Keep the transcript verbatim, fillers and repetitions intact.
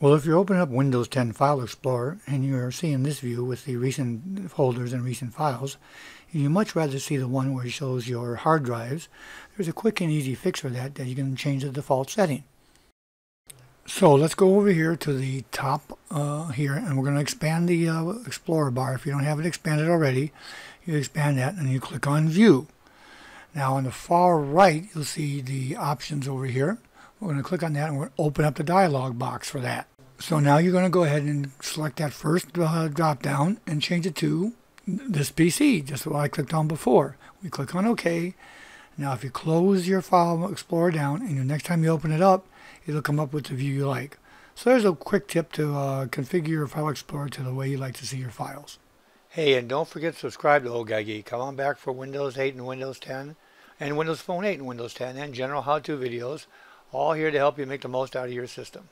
Well, if you open up Windows ten File Explorer and you're seeing this view with the recent folders and recent files, you much rather see the one where it shows your hard drives. There's a quick and easy fix for that that you can change the default setting. So let's go over here to the top uh, here, and we're going to expand the uh, Explorer bar. If you don't have it expanded already, you expand that and you click on View. Now on the far right, you'll see the options over here. We're going to click on that and we're going to open up the dialog box for that. So now you're going to go ahead and select that first uh, drop down and change it to this P C, just what I clicked on before. We click on OK. Now if you close your File Explorer down and the next time you open it up, it'll come up with the view you like. So there's a quick tip to uh, configure your File Explorer to the way you like to see your files. Hey, and don't forget to subscribe to Old Guy Geek. Come on back for Windows eight and Windows ten, and Windows Phone eight and Windows ten, and general how-to videos. All here to help you make the most out of your system.